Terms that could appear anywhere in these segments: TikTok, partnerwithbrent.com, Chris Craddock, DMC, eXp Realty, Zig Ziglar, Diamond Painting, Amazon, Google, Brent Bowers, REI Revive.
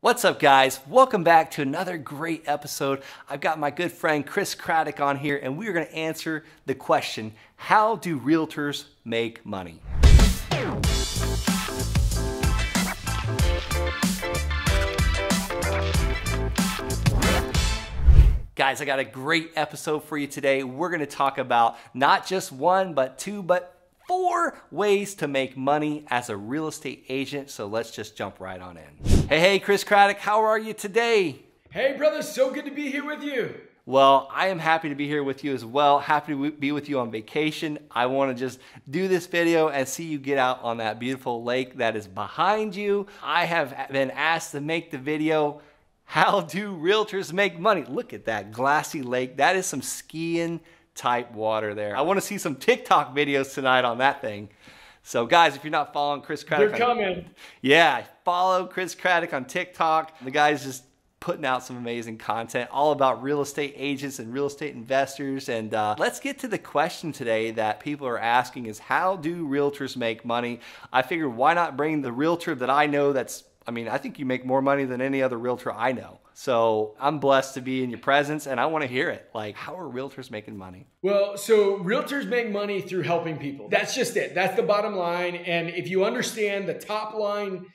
What's up, guys? Welcome back to another great episode. I've got my good friend Chris Craddock on here, and we're going to answer the question, how do realtors make money? Guys, I got a great episode for you today. We're going to talk about not just one, but two, but four ways to make money as a real estate agent. So let's just jump right on in. Hey, Chris Craddock, how are you today? Hey, brother, so good to be here with you. Well, I am happy to be here with you as well. Happy to be with you on vacation. I want to just do this video and see you get out on that beautiful lake that is behind you. I have been asked to make the video, how do realtors make money? Look at that glassy lake. That is some skiing type water there. I want to see some TikTok videos tonight on that thing. So guys, if you're not following Chris Craddock, they're coming. Yeah, follow Chris Craddock on TikTok. The guy's just putting out some amazing content all about real estate agents and real estate investors. And let's get to the question today that people are asking is, how do realtors make money? I figured, why not bring the realtor that I know that's, I mean, I think you make more money than any other realtor I know. So I'm blessed to be in your presence and I want to hear it. Like, how are realtors making money? Well, so realtors make money through helping people. That's just it. That's the bottom line. And if you understand the top line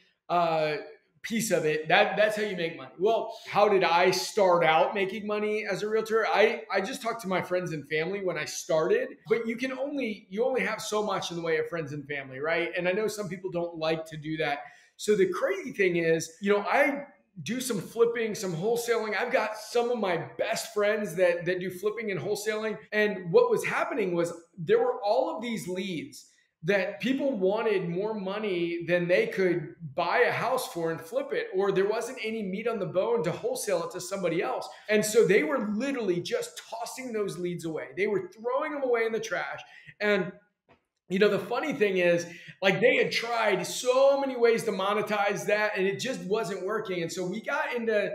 piece of it, that's how you make money. Well, how did I start out making money as a realtor? I just talked to my friends and family when I started, but you only have so much in the way of friends and family, right? And I know some people don't like to do that. So the crazy thing is, you know, I do some flipping, some wholesaling. I've got some of my best friends that do flipping and wholesaling. And what was happening was there were all of these leads that people wanted more money than they could buy a house for and flip it, or there wasn't any meat on the bone to wholesale it to somebody else. And so they were literally just tossing those leads away. They were throwing them away in the trash. And you know, the funny thing is, like, they had tried so many ways to monetize that and it just wasn't working. And so we got into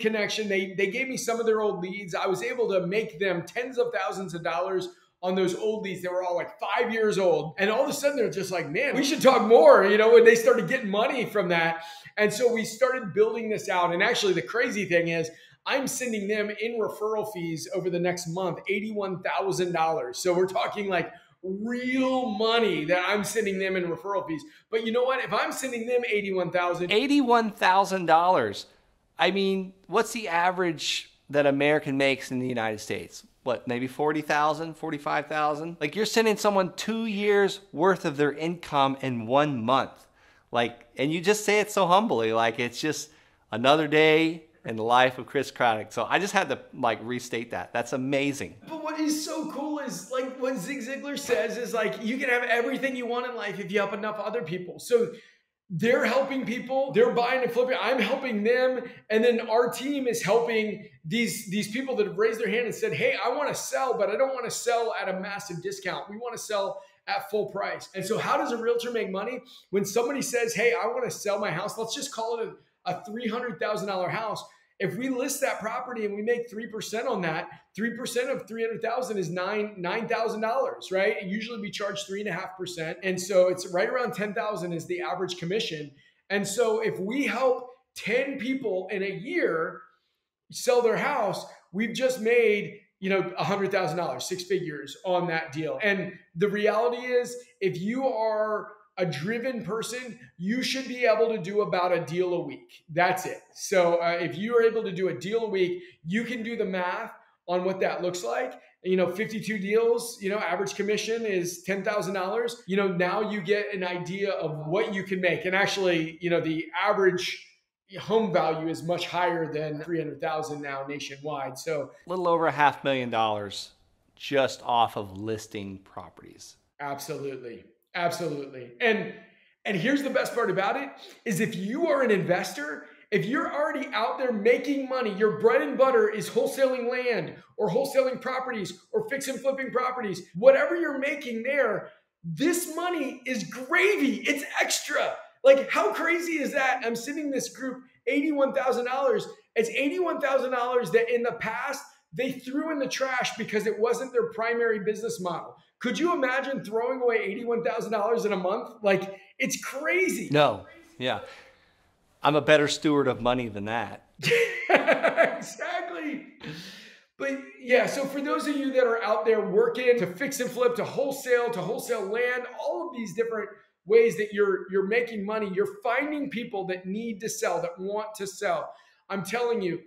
connection. They gave me some of their old leads. I was able to make them tens of thousands of dollars on those old leads. They were all like 5 years old. And all of a sudden they're just like, man, we should talk more, you know, and they started getting money from that. And so we started building this out. And actually the crazy thing is, I'm sending them in referral fees over the next month, $81,000. So we're talking like real money that I'm sending them in referral fees. But you know what? If I'm sending them $81,000, I mean, what's the average that American makes in the United States? What, maybe $40,000, $45,000? Like, you're sending someone 2 years worth of their income in 1 month. Like, and you just say it so humbly, like it's just another day in the life of Chris Craddock. So I just had to like restate that. That's amazing. But what is so cool is, like, what Zig Ziglar says is, like, you can have everything you want in life if you help enough other people. So they're helping people, they're buying and flipping, I'm helping them. And then our team is helping these people that have raised their hand and said, hey, I wanna sell, but I don't wanna sell at a massive discount. We wanna sell at full price. And so how does a realtor make money? When somebody says, hey, I wanna sell my house, let's just call it a $300,000 house. If we list that property and we make 3% on that, 3% of 300,000 is $9,000, right? Usually we charge 3.5%. And so it's right around 10,000 is the average commission. And so if we help 10 people in a year sell their house, we've just made, you know, $100,000, six figures on that deal. And the reality is, if you are a driven person, you should be able to do about a deal a week. That's it. So if you are able to do a deal a week, you can do the math on what that looks like. You know, 52 deals, you know, average commission is $10,000. You know, now you get an idea of what you can make. And actually, you know, the average home value is much higher than $300,000 now nationwide. So a little over $500,000 just off of listing properties. Absolutely. Absolutely. And here's the best part about it is, if you are an investor, if you're already out there making money, your bread and butter is wholesaling land or wholesaling properties or fix and flipping properties, whatever you're making there, this money is gravy. It's extra. Like, how crazy is that? I'm sending this group $81,000. It's $81,000 that in the past they threw in the trash because it wasn't their primary business model. Could you imagine throwing away $81,000 in a month? Like, it's crazy. No. Yeah. I'm a better steward of money than that. Exactly. But yeah, so for those of you that are out there working to fix and flip, to wholesale land, all of these different ways that you're making money, you're finding people that need to sell, that want to sell. I'm telling you,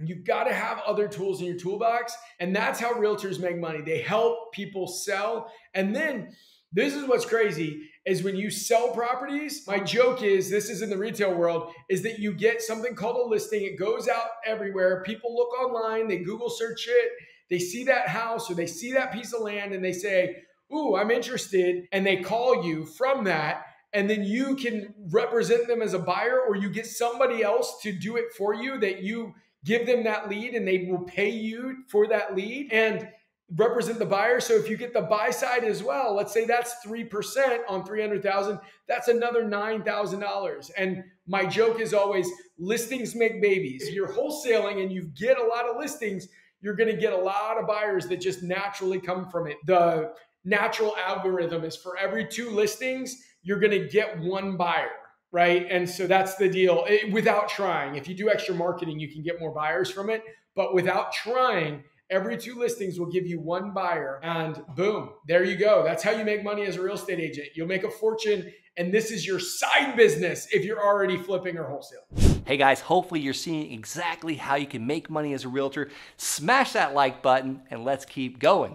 you've got to have other tools in your toolbox. And that's how realtors make money. They help people sell. And then this is what's crazy is when you sell properties, my joke is, this is in the retail world, is that you get something called a listing. It goes out everywhere. People look online, they Google search it. They see that house or they see that piece of land and they say, ooh, I'm interested. And they call you from that. And then you can represent them as a buyer, or you get somebody else to do it for you, that you give them that lead and they will pay you for that lead and represent the buyer. So if you get the buy side as well, let's say that's 3% on 300,000, that's another $9,000. And my joke is always, listings make babies. If you're wholesaling and you get a lot of listings, you're gonna get a lot of buyers that just naturally come from it. The natural algorithm is for every 2 listings, you're gonna get 1 buyer, right? And so that's the deal. Without trying, if you do extra marketing, you can get more buyers from it, but without trying, every 2 listings will give you 1 buyer, and boom, there you go. That's how you make money as a real estate agent. You'll make a fortune, and this is your side business if you're already flipping or wholesaling. Hey guys, hopefully you're seeing exactly how you can make money as a realtor. Smash that like button and let's keep going.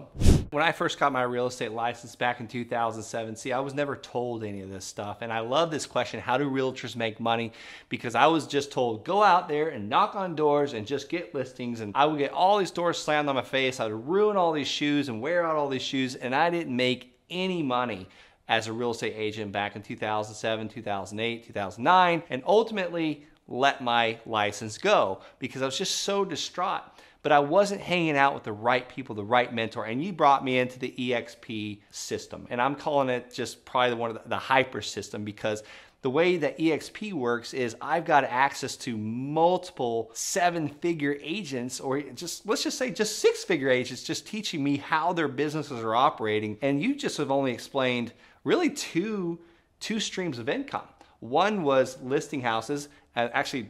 When I first got my real estate license back in 2007, see, I was never told any of this stuff. And I love this question, how do realtors make money? Because I was just told, go out there and knock on doors and just get listings. And I would get all these doors slammed on my face. I would ruin all these shoes and wear out all these shoes. And I didn't make any money as a real estate agent back in 2007, 2008, 2009, and ultimately let my license go because I was just so distraught. But I wasn't hanging out with the right people, the right mentor, and you brought me into the eXp system. And I'm calling it just probably one of the hyper system, because the way that eXp works is I've got access to multiple 7-figure agents, or just, let's just say just 6-figure agents, just teaching me how their businesses are operating. And you just have only explained really two streams of income. One was listing houses, and actually,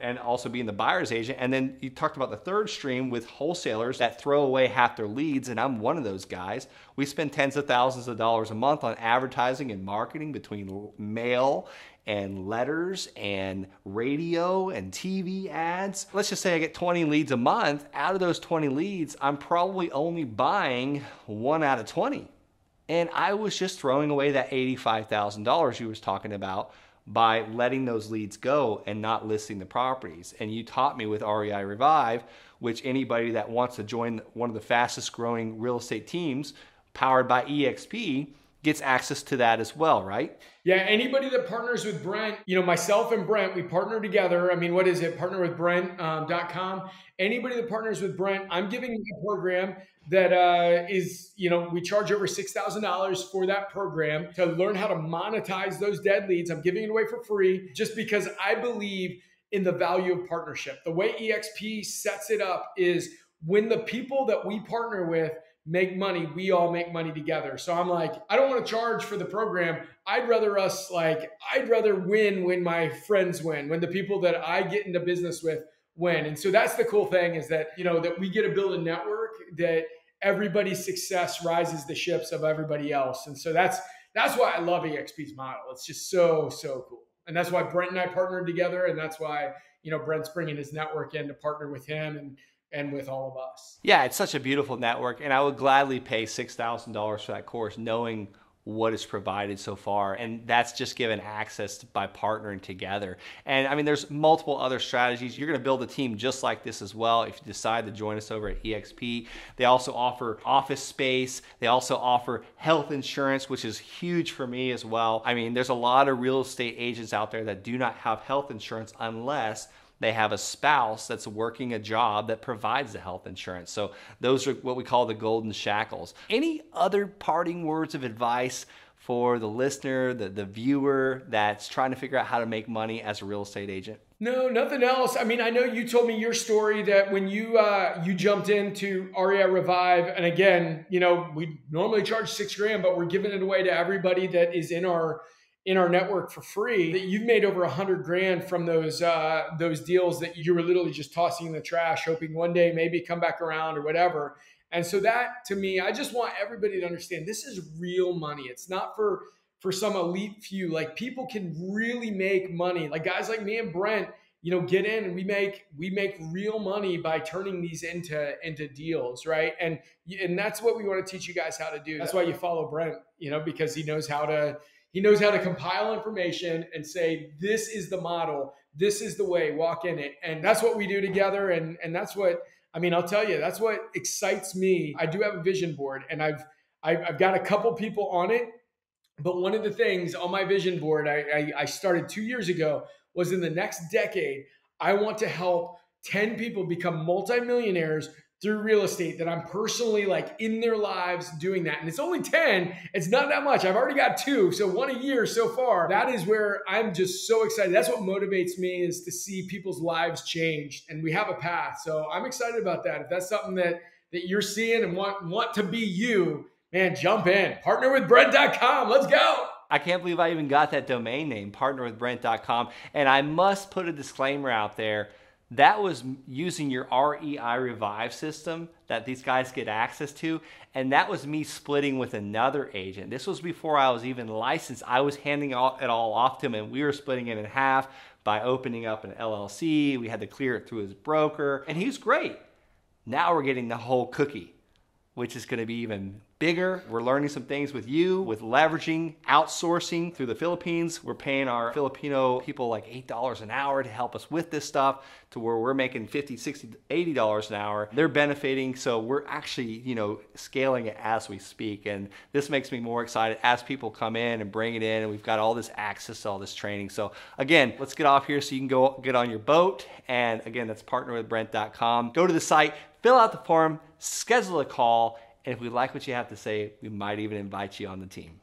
and also being the buyer's agent. And then you talked about the third stream with wholesalers that throw away half their leads, and I'm one of those guys. We spend tens of thousands of dollars a month on advertising and marketing between mail and letters and radio and TV ads. Let's just say I get 20 leads a month. Out of those 20 leads, I'm probably only buying 1 out of 20. And I was just throwing away that $85,000 you was talking about by letting those leads go and not listing the properties. And you taught me with REI Revive, which anybody that wants to join one of the fastest growing real estate teams powered by eXp gets access to that as well, right? Yeah, anybody that partners with Brent, you know, myself and Brent, we partner together. I mean, what is it? Partnerwithbrent.com. Anybody that partners with Brent, I'm giving you a program that is, you know, we charge over $6,000 for that program to learn how to monetize those dead leads. I'm giving it away for free just because I believe in the value of partnership. The way eXp sets it up is when the people that we partner with make money, we all make money together. So I'm like, I don't want to charge for the program. I'd rather us, like, I'd rather win when my friends win, when the people that I get into business with win. And so that's the cool thing is that, you know, that we get to build a network that everybody's success rises the ships of everybody else. And so that's why I love eXp's model. It's just so, so cool. And that's why Brent and I partnered together. And that's why, you know, Brent's bringing his network in to partner with him and with all of us. Yeah, it's such a beautiful network, and I would gladly pay $6,000 for that course knowing what is provided so far, and that's just given access by partnering together. And I mean, there's multiple other strategies. You're gonna build a team just like this as well if you decide to join us over at eXp. They also offer office space. They also offer health insurance, which is huge for me as well. I mean, there's a lot of real estate agents out there that do not have health insurance unless they have a spouse that's working a job that provides the health insurance. So those are what we call the golden shackles. Any other parting words of advice for the listener, the viewer that's trying to figure out how to make money as a real estate agent? No, nothing else. I mean, I know you told me your story that when you you jumped into REI Revive, and again, you know, we normally charge $6,000, but we're giving it away to everybody that is in our in our network for free, that you've made over $100,000 from those deals that you were literally just tossing in the trash, hoping one day maybe come back around or whatever. And so that, to me, I just want everybody to understand this is real money. It's not for some elite few. Like, people can really make money. Like guys like me and Brent, you know, get in and we make real money by turning these into deals, right? And that's what we want to teach you guys how to do. That's why you follow Brent, you know, because he knows how to compile information and say, this is the model, this is the way, walk in it. And that's what we do together. And that's what, I mean, I'll tell you, that's what excites me. I do have a vision board, and I've got a couple people on it. But one of the things on my vision board I started 2 years ago was, in the next decade, I want to help 10 people become multimillionaires through real estate, that I'm personally like in their lives doing that. And it's only 10. It's not that much. I've already got 2. So one a year so far. That is where I'm just so excited. That's what motivates me, is to see people's lives changed. And we have a path. So I'm excited about that. If that's something that you're seeing and want to be you, man, jump in. Partnerwithbrent.com. Let's go. I can't believe I even got that domain name, partnerwithbrent.com. And I must put a disclaimer out there. That was using your REI Revive system that these guys get access to. And that was me splitting with another agent. This was before I was even licensed. I was handing it all off to him, and we were splitting it in half by opening up an LLC. We had to clear it through his broker, and he was great. Now we're getting the whole cookie, which is going to be even bigger. We're learning some things with you, with leveraging, outsourcing through the Philippines. We're paying our Filipino people like $8 an hour to help us with this stuff, to where we're making $50, $60, $80 an hour. They're benefiting. So we're actually, you know, scaling it as we speak. And this makes me more excited as people come in and bring it in. And we've got all this access to all this training. So again, let's get off here so you can go get on your boat. And again, that's partnerwithbrent.com. Go to the site, fill out the form, schedule a call. And if we like what you have to say, we might even invite you on the team.